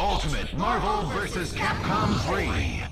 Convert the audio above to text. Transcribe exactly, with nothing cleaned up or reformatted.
Ultimate Marvel versus. Capcom three.